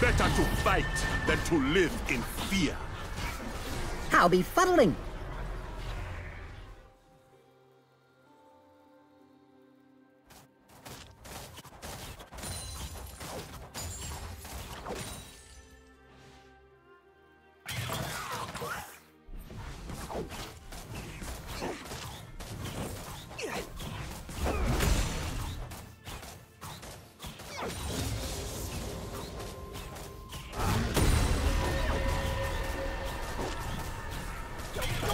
Better to fight than to live in fear. How befuddling! Go!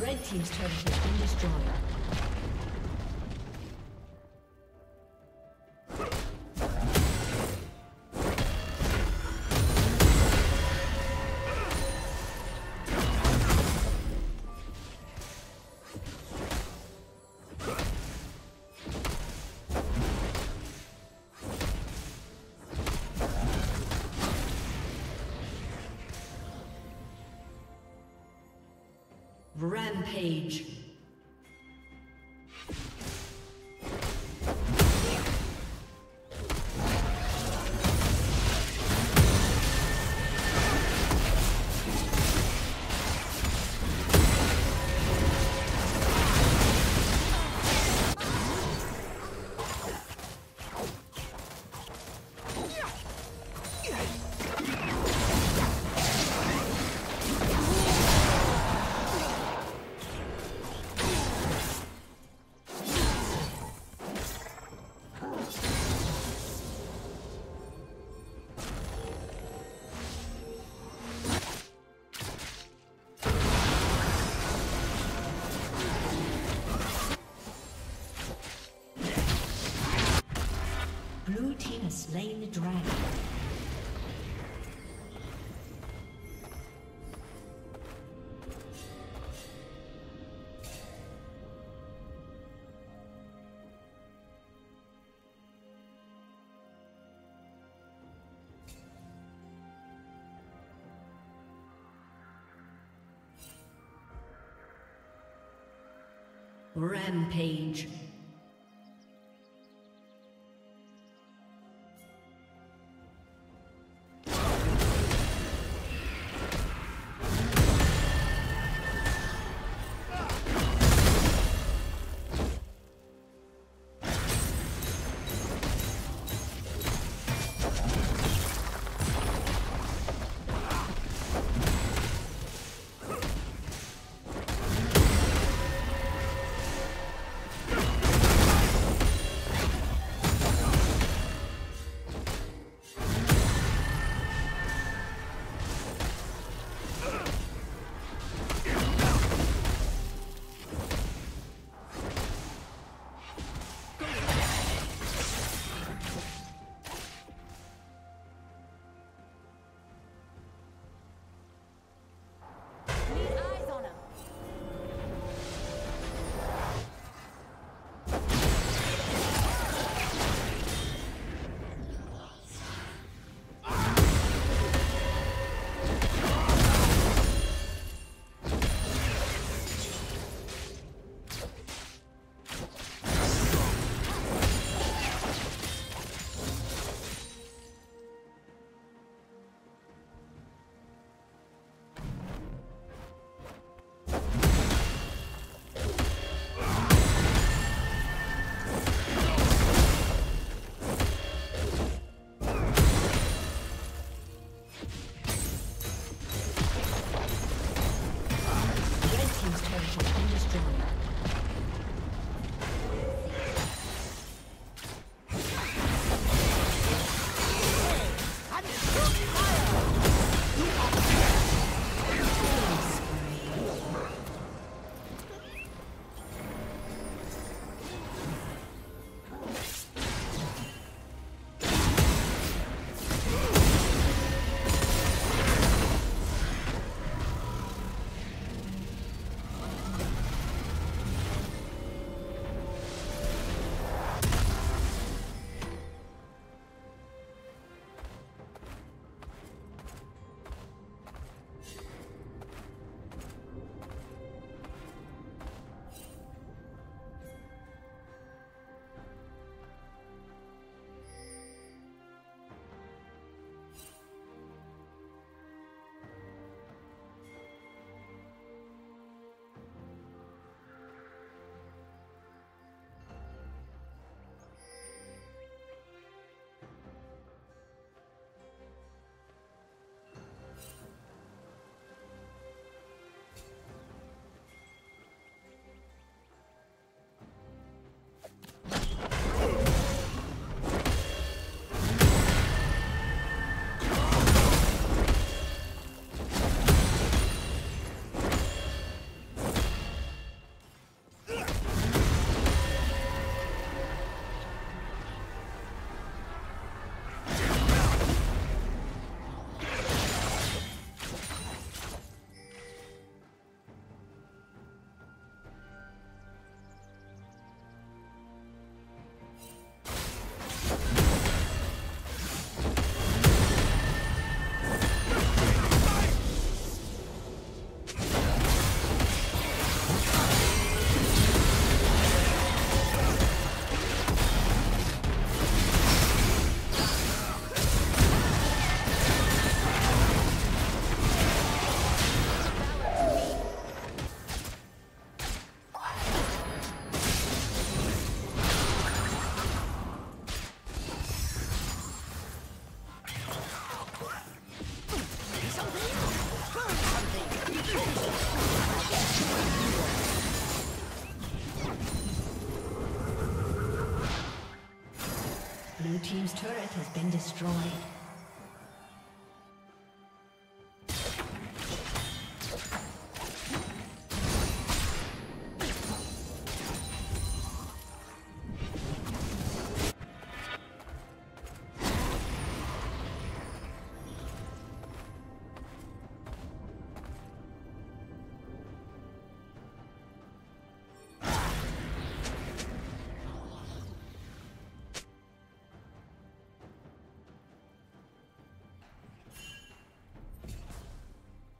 Red team's turret has been destroyed. Rampage. the dragon. Rampage. Blue team's turret has been destroyed.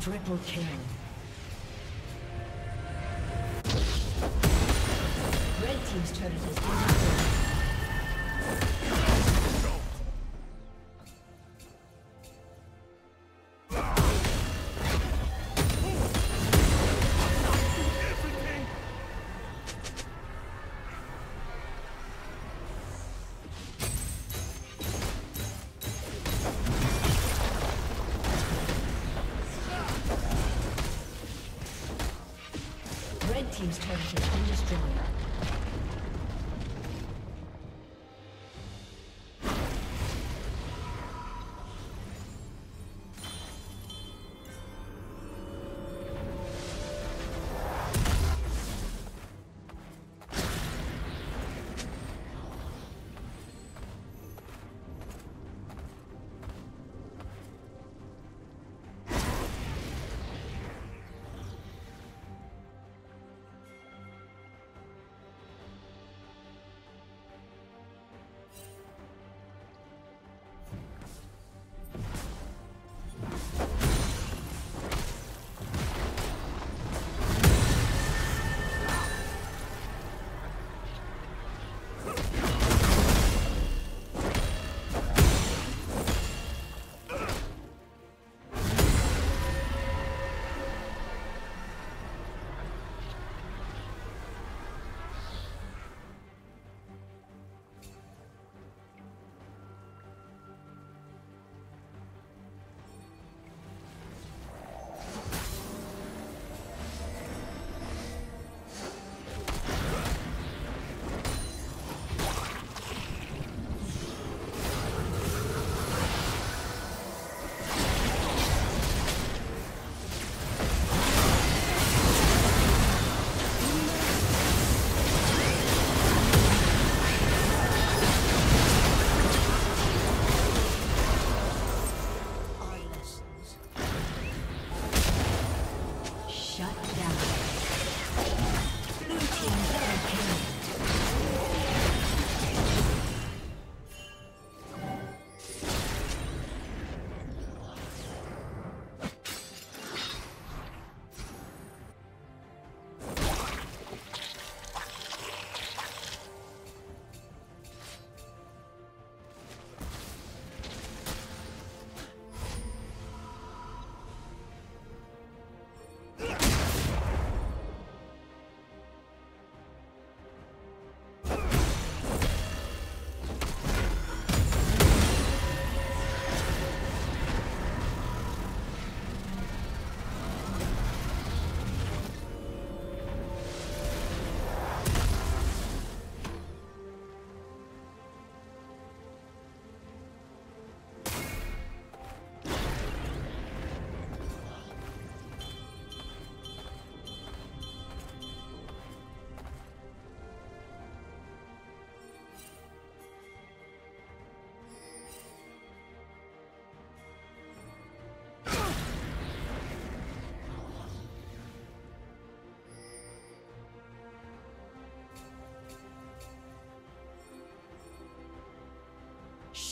Triple kill. Red team's turret has been destroyed. Team's turret has been destroyed.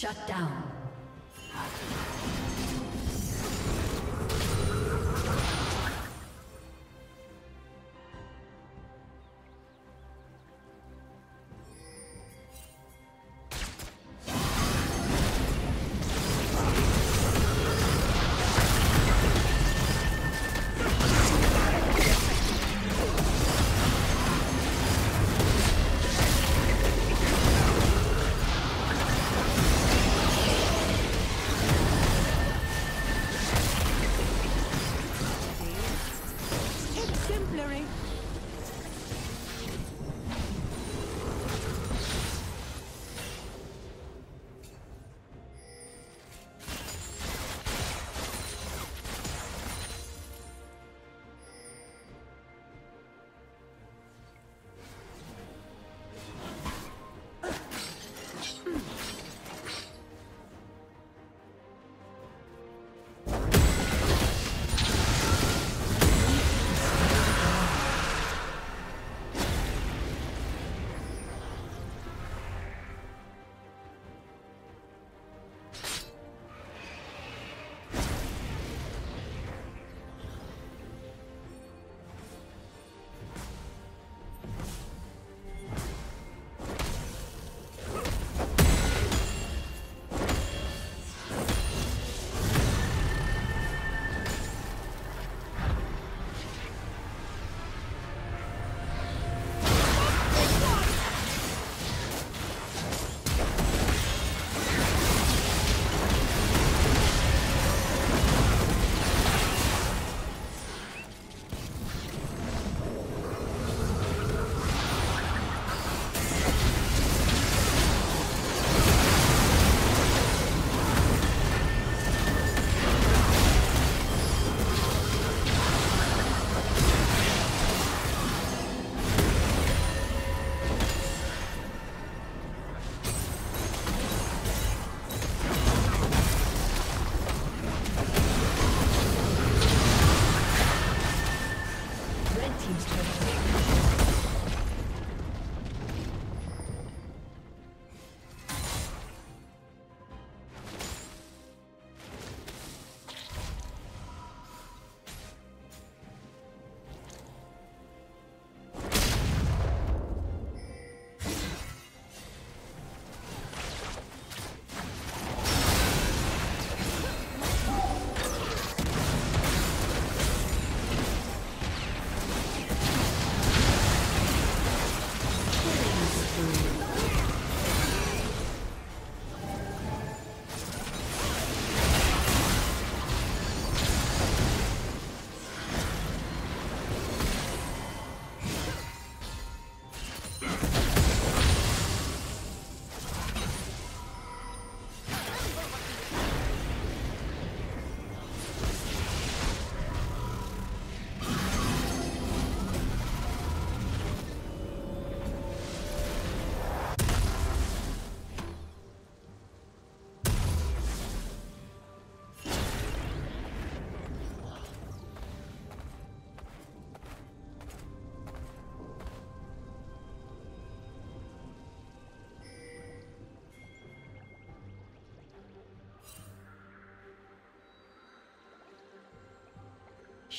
Shut down.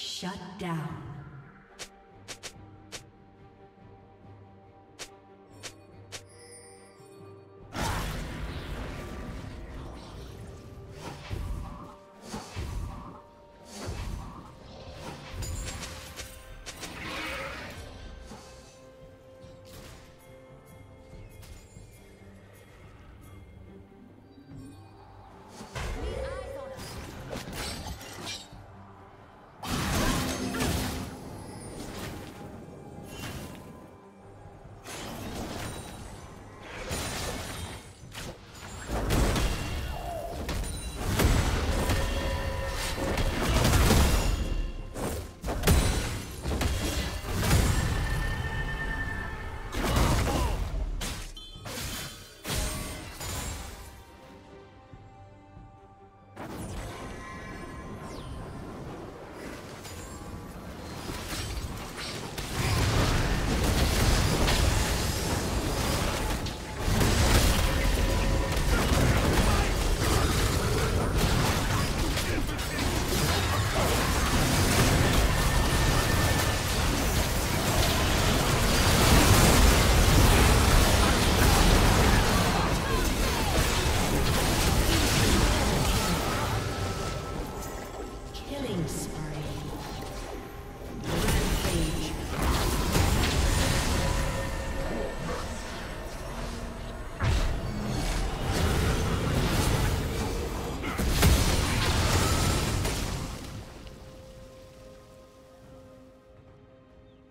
Shut down.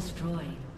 Destroyed.